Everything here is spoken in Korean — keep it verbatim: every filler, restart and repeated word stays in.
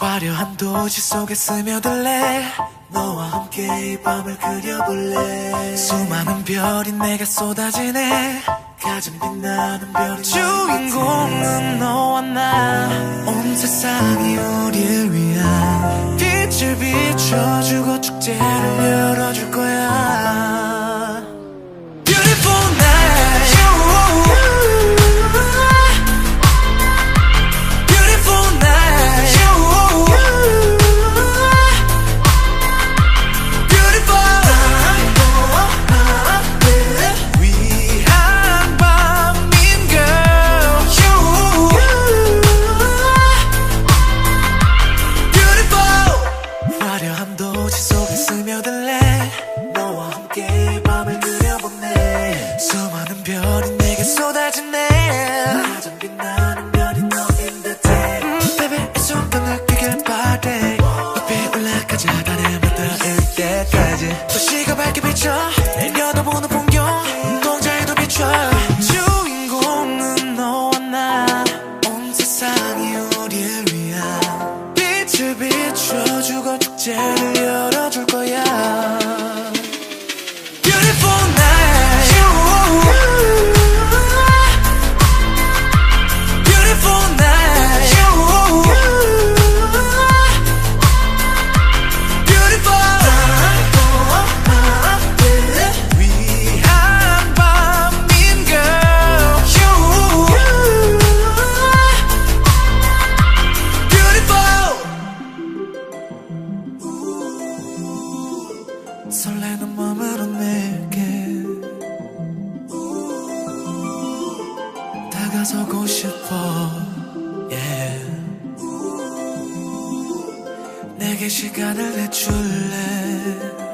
화려한 도시 속에 스며들래. 너와 함께 이 밤을 그려볼래. 수많은 별이 내게 쏟아지네. 가장 빛나는 별이 주인공은 너와 나. 온 세상이 우릴 위한 빛을 비춰주고 축제를 열어줄 거야. Beautiful night, Beautiful night, Beautiful night, 위한 밤인 girl. Beautiful. 화려한 도시 속에 스며들래. 너와 함께 이 밤을 그려보네. 수많은 별이 내게 쏟아지네. 가장 빛나는 별이 너인 듯해. Baby it's all gonna 느끼길 바래. 높이 올라가자 달에 맞닿을 때까지. 도시가 밝게 비쳐 내려다보는 풍경 눈동자에도 비춰. 주인공은 너와 나. 온 세상이 우릴 위한 빛을 비춰주고 축제를 열어줄 거야. Beautiful night, Beautiful night, Beautiful night, 위한 밤인 girl. Beautiful. 설레는 마음으로 다가서고 싶어. yeah. 내게 시간을 내줄래.